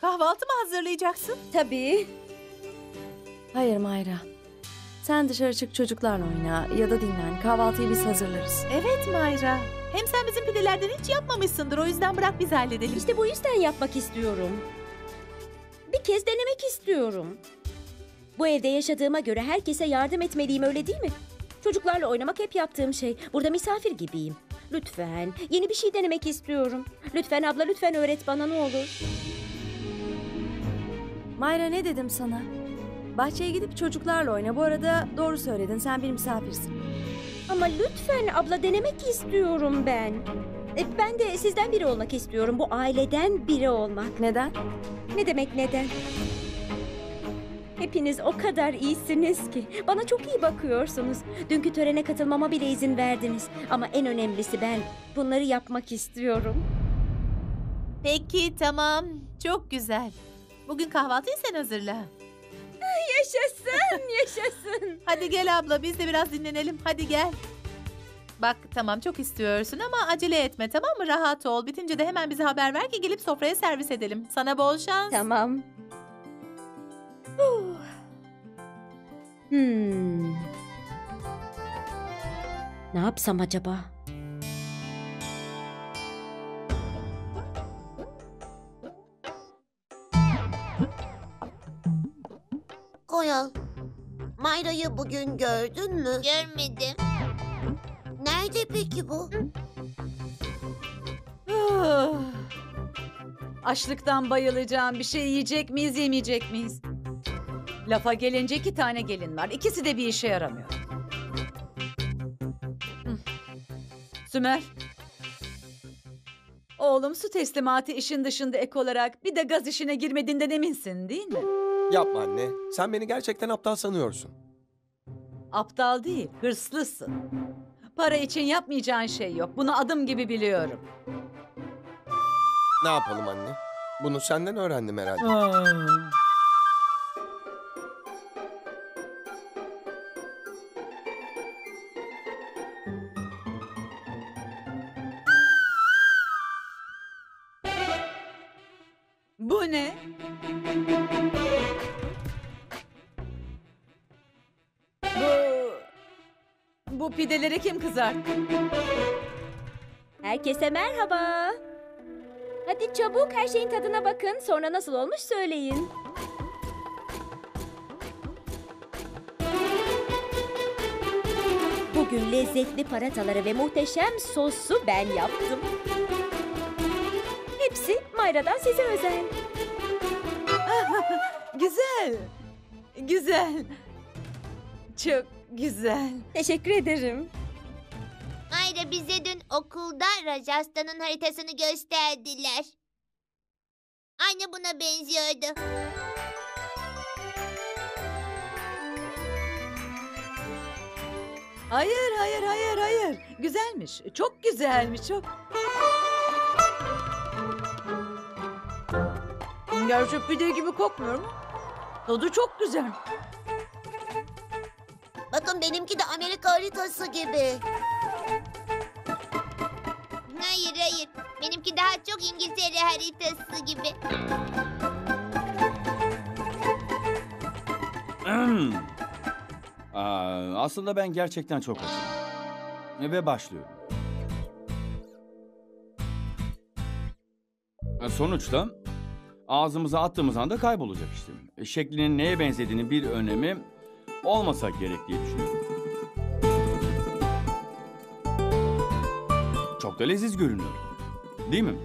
Kahvaltı mı hazırlayacaksın? Tabii. Hayır Mayra. Sen dışarı çık, çocuklarla oyna ya da dinlen. Kahvaltıyı biz hazırlarız. Evet Mayra. Hem sen bizim pidelerden hiç yapmamışsındır. O yüzden bırak biz halledelim. İşte bu yüzden yapmak istiyorum. Bir kez denemek istiyorum. Bu evde yaşadığıma göre herkese yardım etmeliyim, öyle değil mi? Çocuklarla oynamak hep yaptığım şey. Burada misafir gibiyim. Lütfen yeni bir şey denemek istiyorum. Lütfen abla, lütfen öğret bana ne olur. Mayra, ne dedim sana? Bahçeye gidip çocuklarla oyna. Bu arada doğru söyledin, sen bir misafirsin. Ama lütfen abla, denemek istiyorum ben. Ben de sizden biri olmak istiyorum. Bu aileden biri olmak. Neden? Ne demek neden? Hepiniz o kadar iyisiniz ki. Bana çok iyi bakıyorsunuz. Dünkü törene katılmama bile izin verdiniz. Ama en önemlisi ben bunları yapmak istiyorum. Peki, tamam. Çok güzel. Bugün kahvaltıyı sen hazırla. Yaşasın, yaşasın. Hadi gel abla, biz de biraz dinlenelim. Hadi gel. Bak, tamam, çok istiyorsun ama acele etme, tamam mı? Rahat ol. Bitince de hemen bize haber ver ki gelip sofraya servis edelim. Sana bol şans. Tamam. Ne yapsam acaba? Koyal, Mayra'yı bugün gördün mü? Görmedim. Nerede peki bu? Açlıktan bayılacağım. Bir şey yiyecek miyiz, yemeyecek miyiz? Lafa gelince 2 tane gelin var. İkisi de bir işe yaramıyor. Sümer. Oğlum, su teslimatı işin dışında ek olarak bir de gaz işine girmediğinden eminsin, değil mi? Yapma anne. Sen beni gerçekten aptal sanıyorsun. Aptal değil, hırslısın. Para için yapmayacağın şey yok. Bunu adım gibi biliyorum. Ne yapalım anne? Bunu senden öğrendim herhalde. Bu ne? Bu pideleri kim kızarttı? Herkese merhaba. Hadi çabuk her şeyin tadına bakın. Sonra nasıl olmuş söyleyin. Bugün lezzetli parataları ve muhteşem sosu ben yaptım. Hepsi Mayra'dan size özel. Güzel. Güzel. Çok güzel. Teşekkür ederim. Mayra, bize dün okulda Rajasthan'ın haritasını gösterdiler. Aynı buna benziyordu. Hayır, hayır, hayır, hayır. Güzelmiş. Çok güzelmiş, çok. Gerçek pide gibi kokmuyor mu? Tadı çok güzel. Bakın, benimki de Amerika haritası gibi. Hayır, hayır. Benimki daha çok İngiltere haritası gibi. Aslında ben gerçekten çok açım. Ve başlıyorum. Sonuçta ağzımıza attığımız anda kaybolacak işte. Şeklinin neye benzediğini bir önemi olmasa gerek diye düşünüyorum. Çok da leziz görünüyor. Değil mi?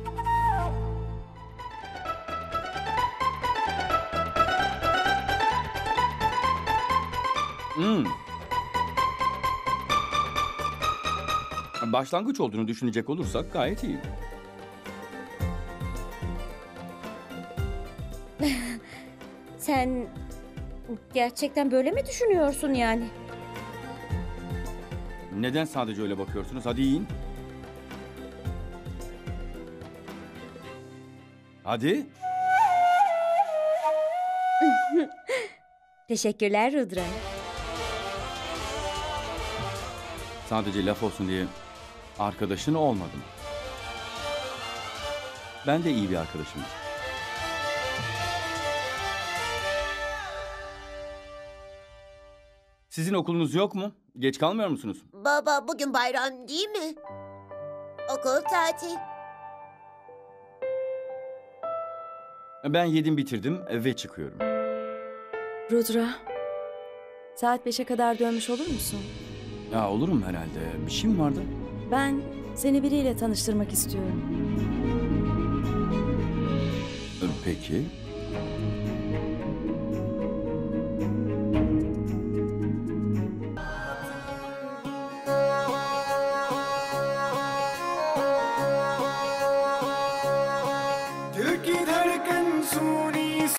Başlangıç olduğunu düşünecek olursak gayet iyi. Sen gerçekten böyle mi düşünüyorsun yani? Neden sadece öyle bakıyorsunuz? Hadi yiyin. Hadi. Teşekkürler Rudra. Sadece laf olsun diye arkadaşın olmadım. Ben de iyi bir arkadaşım. Sizin okulunuz yok mu? Geç kalmıyor musunuz? Baba, bugün bayram değil mi? Okul tatil. Ben yedim bitirdim ve çıkıyorum. Rudra, saat 5'e kadar dönmüş olur musun? Ya olurum herhalde. Bir şey mi vardı? Ben seni biriyle tanıştırmak istiyorum. Peki.